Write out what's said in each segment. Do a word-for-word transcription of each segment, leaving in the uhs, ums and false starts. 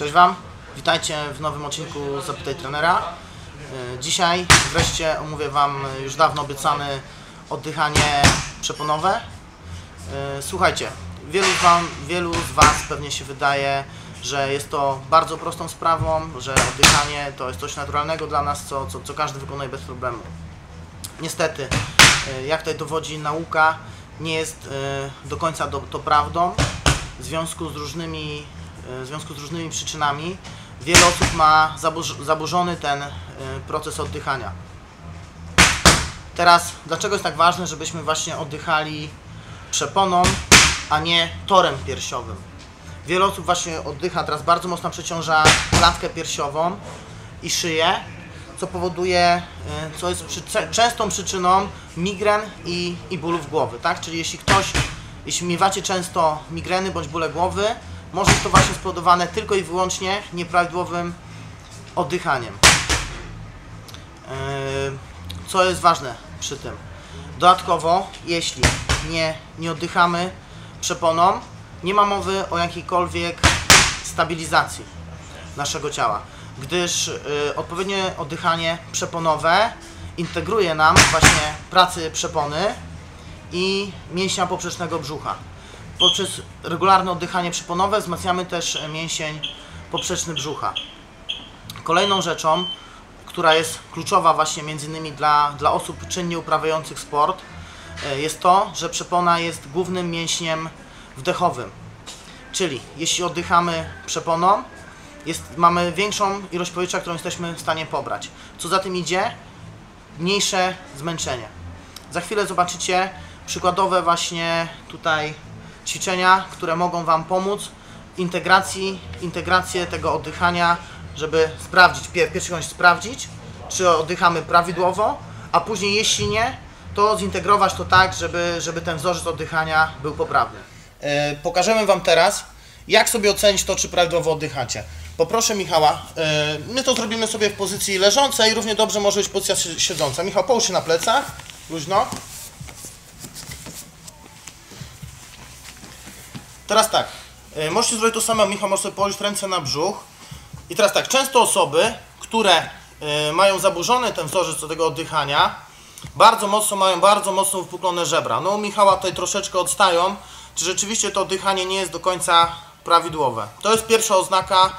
Cześć Wam, witajcie w nowym odcinku Zapytaj Trenera. Dzisiaj wreszcie omówię Wam już dawno obiecane oddychanie przeponowe. Słuchajcie, wielu, wam, wielu z Was pewnie się wydaje, że jest to bardzo prostą sprawą, że oddychanie to jest coś naturalnego dla nas, co, co, co każdy wykonuje bez problemu. Niestety, jak tutaj dowodzi nauka, nie jest do końca do, to prawdą. W związku z różnymi, w związku z różnymi przyczynami wiele osób ma zaburzony ten proces oddychania. Teraz, dlaczego jest tak ważne, żebyśmy właśnie oddychali przeponą, a nie torem piersiowym? Wiele osób właśnie oddycha, teraz bardzo mocno przeciąża klatkę piersiową i szyję, co powoduje, co jest przy, częstą przyczyną migren i, i bólów głowy, tak? Czyli jeśli ktoś, jeśli miewacie często migreny bądź bóle głowy, może to właśnie spowodowane tylko i wyłącznie nieprawidłowym oddychaniem. Co jest ważne przy tym? Dodatkowo, jeśli nie, nie oddychamy przeponą, nie ma mowy o jakiejkolwiek stabilizacji naszego ciała, gdyż odpowiednie oddychanie przeponowe integruje nam właśnie pracę przepony i mięśnia poprzecznego brzucha. Poprzez regularne oddychanie przeponowe wzmacniamy też mięsień poprzeczny brzucha. Kolejną rzeczą, która jest kluczowa właśnie między innymi dla, dla osób czynnie uprawiających sport, jest to, że przepona jest głównym mięśniem wdechowym. Czyli jeśli oddychamy przeponą, jest, mamy większą ilość powietrza, którą jesteśmy w stanie pobrać. Co za tym idzie? Mniejsze zmęczenie. Za chwilę zobaczycie przykładowe właśnie tutaj ćwiczenia, które mogą Wam pomóc integracji, integrację tego oddychania, żeby sprawdzić, pierwszy sprawdzić, czy oddychamy prawidłowo, a później jeśli nie, to zintegrować to tak, żeby, żeby ten wzorzec oddychania był poprawny. Yy, pokażemy Wam teraz, jak sobie ocenić to, czy prawidłowo oddychacie. Poproszę Michała, yy, my to zrobimy sobie w pozycji leżącej, równie dobrze może być pozycja siedząca. Michał, połóż się na plecach, luźno. Teraz tak, yy, możecie zrobić to samo, Michał, możesz sobie położyć ręce na brzuch. I teraz tak, często osoby, które yy, mają zaburzony ten wzorzec do tego oddychania, bardzo mocno mają bardzo mocno wypuklone żebra. No u Michała tutaj troszeczkę odstają, czy rzeczywiście to oddychanie nie jest do końca prawidłowe. To jest pierwsza oznaka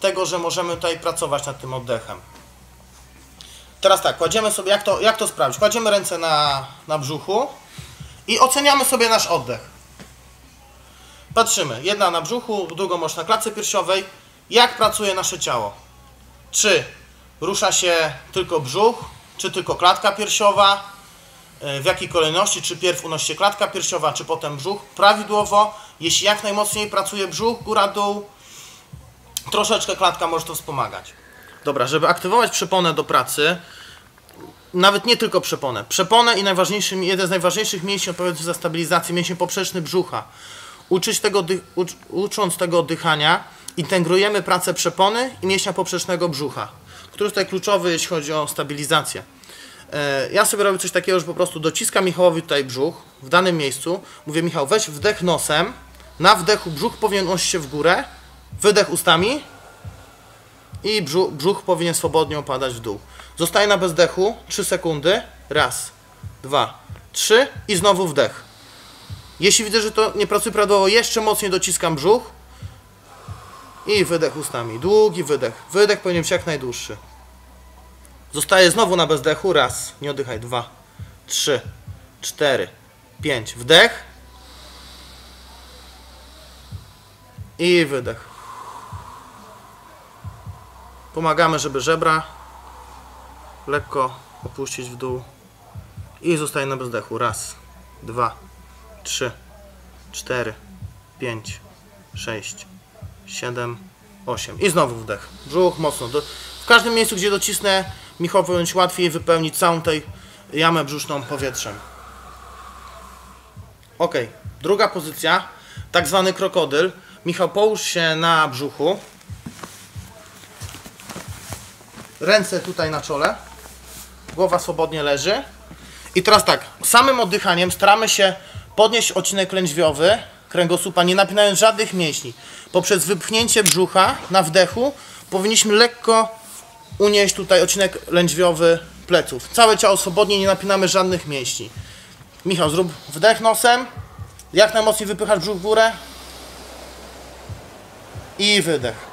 tego, że możemy tutaj pracować nad tym oddechem. Teraz tak, kładziemy sobie, jak to, jak to sprawdzić? Kładziemy ręce na, na brzuchu i oceniamy sobie nasz oddech. Patrzymy, jedna na brzuchu, drugą może na klatce piersiowej, jak pracuje nasze ciało. Czy rusza się tylko brzuch, czy tylko klatka piersiowa, w jakiej kolejności, czy pierw unosi się klatka piersiowa, czy potem brzuch. Prawidłowo, jeśli jak najmocniej pracuje brzuch, góra, dół, troszeczkę klatka może to wspomagać. Dobra, żeby aktywować przeponę do pracy, nawet nie tylko przeponę, przeponę i najważniejszy, jeden z najważniejszych mięśni odpowiedzialnych za stabilizację, mięsień poprzeczny brzucha. Uczyć tego, ucz, ucząc tego oddychania, integrujemy pracę przepony i mięśnia poprzecznego brzucha, który jest tutaj kluczowy, jeśli chodzi o stabilizację. E, ja sobie robię coś takiego, że po prostu dociskam Michałowi tutaj brzuch w danym miejscu. Mówię, Michał, weź wdech nosem, na wdechu brzuch powinien unosić się w górę, wydech ustami i brzuch, brzuch powinien swobodnie opadać w dół. Zostaję na bezdechu trzy sekundy, raz, dwa, trzy i znowu wdech. Jeśli widzę, że to nie pracuje prawidłowo, jeszcze mocniej dociskam brzuch i wydech ustami. Długi wydech. Wydech powinien być jak najdłuższy. Zostaję znowu na bezdechu. Raz, nie oddychaj. Dwa, trzy, cztery, pięć. Wdech i wydech. Pomagamy, żeby żebra lekko opuścić w dół i zostaję na bezdechu. Raz, dwa, trzy, cztery, pięć, sześć, siedem, osiem. I znowu wdech. Brzuch mocno. Do... W każdym miejscu, gdzie docisnę, Michałowi będzie łatwiej wypełnić całą tę jamę brzuszną powietrzem. Ok. Druga pozycja. Tak zwany krokodyl. Michał, połóż się na brzuchu. Ręce tutaj na czole. Głowa swobodnie leży. I teraz tak. Samym oddychaniem staramy się podnieść odcinek lędźwiowy kręgosłupa, nie napinając żadnych mięśni. Poprzez wypchnięcie brzucha na wdechu powinniśmy lekko unieść tutaj odcinek lędźwiowy pleców. Całe ciało swobodnie, nie napinamy żadnych mięśni. Michał, zrób wdech nosem. Jak najmocniej wypychasz brzuch w górę. I wydech.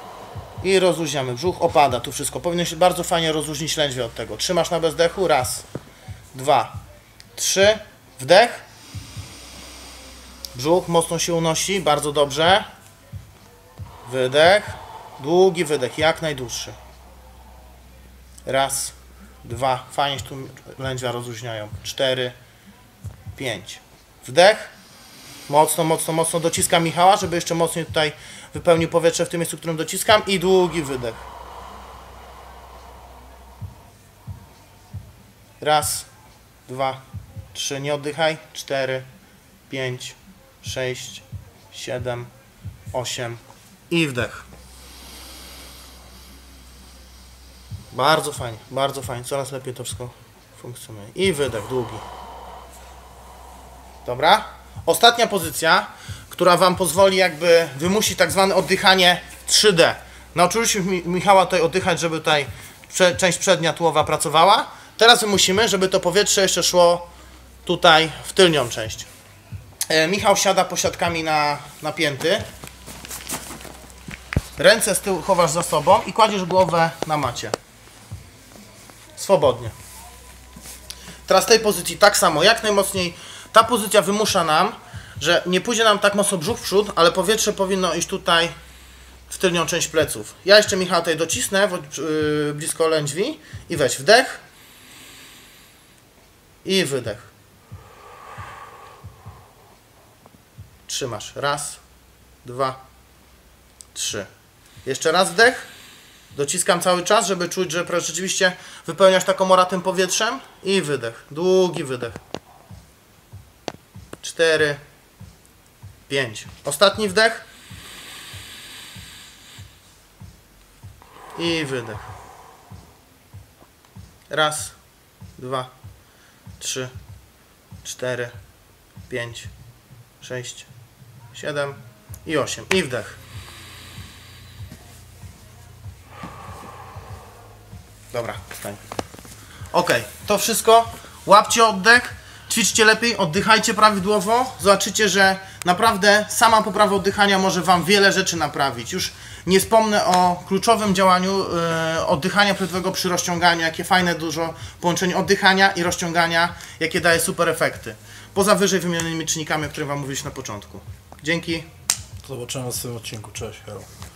I rozluźniamy. Brzuch opada, tu wszystko. Powinno się bardzo fajnie rozluźnić lędźwie od tego. Trzymasz na bezdechu. Raz, dwa, trzy. Wdech. Brzuch mocno się unosi. Bardzo dobrze. Wydech. Długi wydech. Jak najdłuższy. Raz, dwa. Fajnie się tu lędźwia rozluźniają. Cztery, pięć. Wdech. Mocno, mocno, mocno dociskam Michała, żeby jeszcze mocniej tutaj wypełnił powietrze w tym miejscu, w którym dociskam. I długi wydech. Raz, dwa, trzy. Nie oddychaj. Cztery, pięć, sześć, siedem, osiem. I wdech. Bardzo fajnie, bardzo fajnie. Coraz lepiej to wszystko funkcjonuje. I wydech długi. Dobra. Ostatnia pozycja, która Wam pozwoli jakby wymusić tak zwane oddychanie trzy D. Nauczyliśmy Michała tutaj oddychać, żeby tutaj prze, część przednia tułowa pracowała. Teraz wymusimy, żeby to powietrze jeszcze szło tutaj w tylnią część. E, Michał siada pośladkami na, na pięty. Ręce z tyłu chowasz za sobą i kładziesz głowę na macie. Swobodnie. Teraz w tej pozycji tak samo, jak najmocniej. Ta pozycja wymusza nam, że nie pójdzie nam tak mocno brzuch w przód, ale powietrze powinno iść tutaj w tylnią część pleców. Ja jeszcze Michał tutaj docisnę yy, blisko lędźwi i weź wdech i wydech. Trzymasz. Raz, dwa, trzy. Jeszcze raz wdech. Dociskam cały czas, żeby czuć, że rzeczywiście wypełniasz taką orę tym powietrzem i wydech. Długi wydech. cztery, pięć. Ostatni wdech. I wydech. Raz, dwa, trzy, cztery, pięć, sześć, siedem i osiem. I wdech. Dobra, wstań. Ok, to wszystko. Łapcie oddech. Ćwiczcie lepiej, oddychajcie prawidłowo, zobaczycie, że naprawdę sama poprawa oddychania może Wam wiele rzeczy naprawić. Już nie wspomnę o kluczowym działaniu yy, oddychania płetwego przy rozciąganiu, jakie fajne dużo połączenie oddychania i rozciągania, jakie daje super efekty. Poza wyżej wymienionymi czynnikami, o których Wam mówiliśmy na początku. Dzięki. Zobaczymy w następnym odcinku. Cześć, hej.